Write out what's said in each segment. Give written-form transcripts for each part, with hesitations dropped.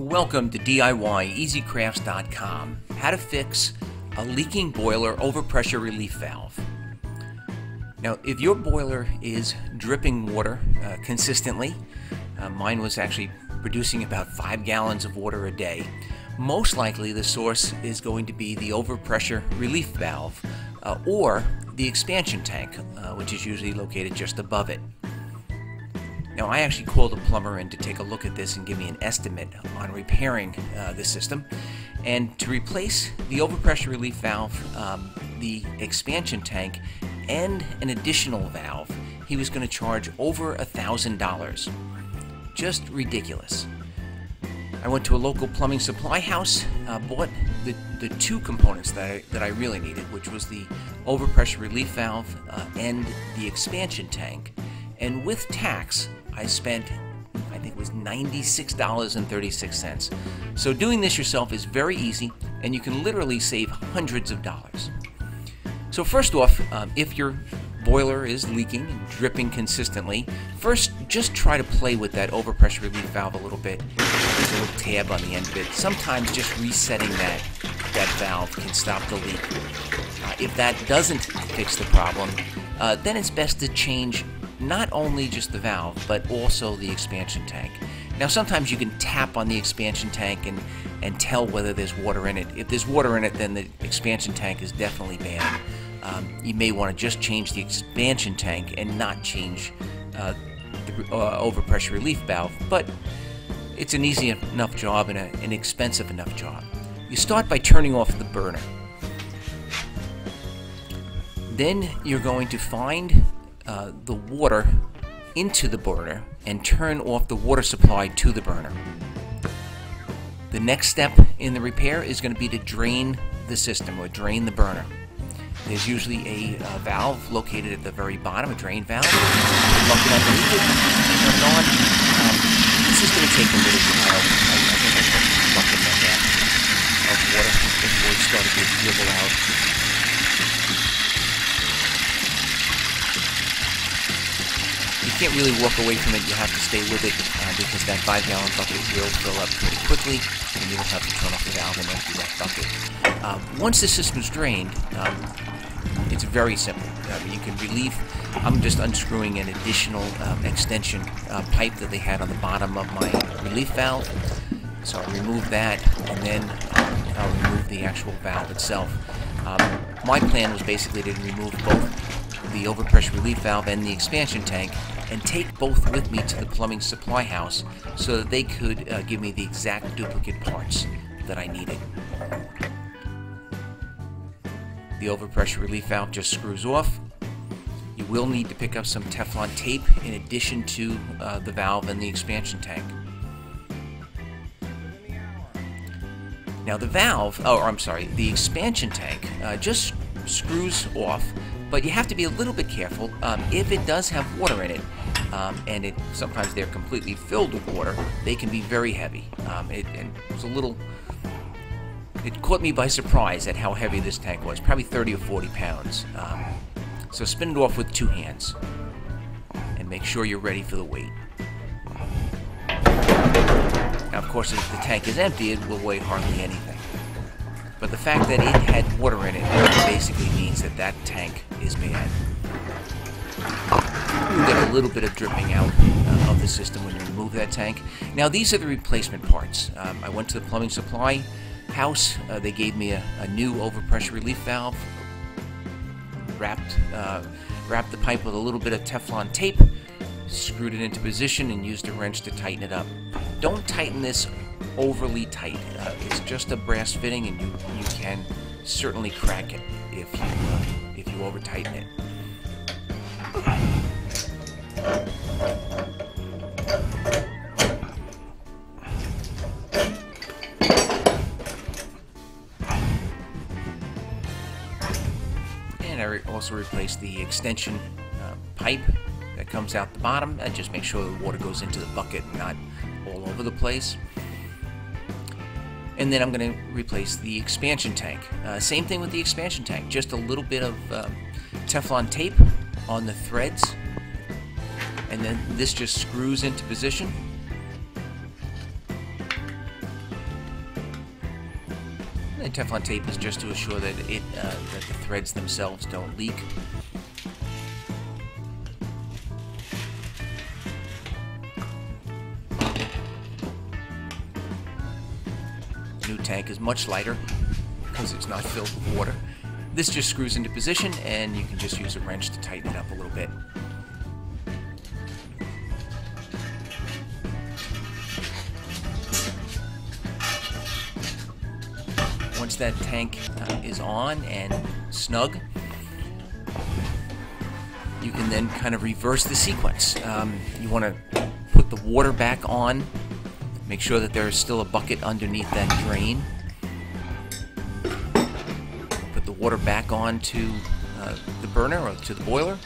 Welcome to DIYEasyCrafts.com. How to fix a leaking boiler overpressure relief valve. Now, if your boiler is dripping water consistently, mine was actually producing about 5 gallons of water a day, most likely the source is going to be the overpressure relief valve or the expansion tank, which is usually located just above it. Now, I actually called a plumber in to take a look at this and give me an estimate on repairing the system. And to replace the overpressure relief valve, the expansion tank, and an additional valve, he was going to charge over $1,000. Just ridiculous. I went to a local plumbing supply house, bought the two components that I really needed, which was the overpressure relief valve and the expansion tank. And with tax, I spent, I think it was $96.36. So doing this yourself is very easy, and you can literally save hundreds of dollars. So first off, if your boiler is leaking and dripping consistently, first just try to play with that overpressure relief valve a little bit. There's a little tab on the end of it. Sometimes just resetting that valve can stop the leak. If that doesn't fix the problem, then it's best to change not only just the valve, but also the expansion tank. Now, sometimes you can tap on the expansion tank and tell whether there's water in it. If there's water in it, then the expansion tank is definitely bad. You may want to just change the expansion tank and not change the overpressure relief valve, but it's an easy enough job and an expensive enough job. You start by turning off the burner. Then you're going to find the water into the burner and turn off the water supply to the burner. The next step in the repair is going to be to drain the system or drain the burner. There's usually a valve located at the very bottom, a drain valve. Plug it underneath it, turn it on. This is going to take a little while. I think I put a bucket like that of water before it started to dribble out. You can't really walk away from it, you have to stay with it because that 5 gallon bucket will fill up pretty quickly and you will have to turn off the valve and empty that bucket. Once the system's drained, it's very simple. You can relieve. I'm just unscrewing an additional extension pipe that they had on the bottom of my relief valve. So I'll remove that and then I'll remove the actual valve itself. My plan was basically to remove both the overpressure relief valve and the expansion tank and take both with me to the plumbing supply house so that they could give me the exact duplicate parts that I needed. The overpressure relief valve just screws off. You will need to pick up some Teflon tape in addition to the valve and the expansion tank. Now the valve, the expansion tank just screws off, but you have to be a little bit careful. If it does have water in it, and sometimes they're completely filled with water, they can be very heavy. It caught me by surprise at how heavy this tank was, probably 30 or 40 pounds. So spin it off with two hands and make sure you're ready for the weight. Now, of course, if the tank is empty, it will weigh hardly anything. But the fact that it had water in it basically means that that tank is bad. You'll get a little bit of dripping out of the system when you remove that tank. Now, these are the replacement parts. I went to the plumbing supply house. They gave me a new overpressure relief valve, wrapped the pipe with a little bit of Teflon tape, screwed it into position, and used a wrench to tighten it up. Don't tighten this overly tight. It's just a brass fitting, and you can certainly crack it if you over tighten it. And I also replaced the extension pipe that comes out the bottom, and just make sure the water goes into the bucket and not all over the place. And then I'm going to replace the expansion tank. Same thing with the expansion tank, just a little bit of Teflon tape on the threads, and then this just screws into position. And the Teflon tape is just to assure that that the threads themselves don't leak. New tank is much lighter because it's not filled with water. This just screws into position, and you can just use a wrench to tighten it up a little bit. Once that tank is on and snug, you can then kind of reverse the sequence. You want to put the water back on. Make sure that there's still a bucket underneath that drain. Put the water back on to the burner or to the boiler.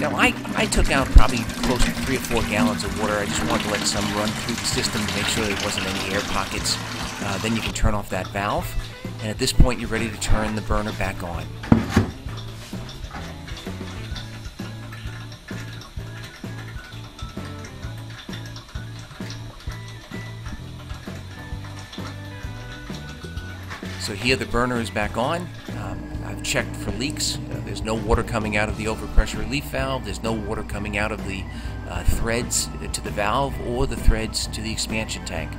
Now I took out probably close to 3 or 4 gallons of water. I just wanted to let some run through the system to make sure there wasn't any air pockets. Then you can turn off that valve. And at this point you're ready to turn the burner back on. So here the burner is back on. I've checked for leaks. There's no water coming out of the overpressure relief valve. There's no water coming out of the threads to the valve or the threads to the expansion tank.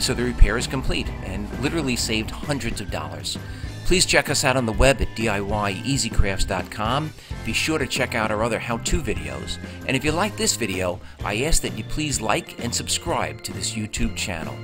So the repair is complete and literally saved hundreds of dollars. Please check us out on the web at DIYEasyCrafts.com. Be sure to check out our other how-to videos. And if you like this video, I ask that you please like and subscribe to this YouTube channel.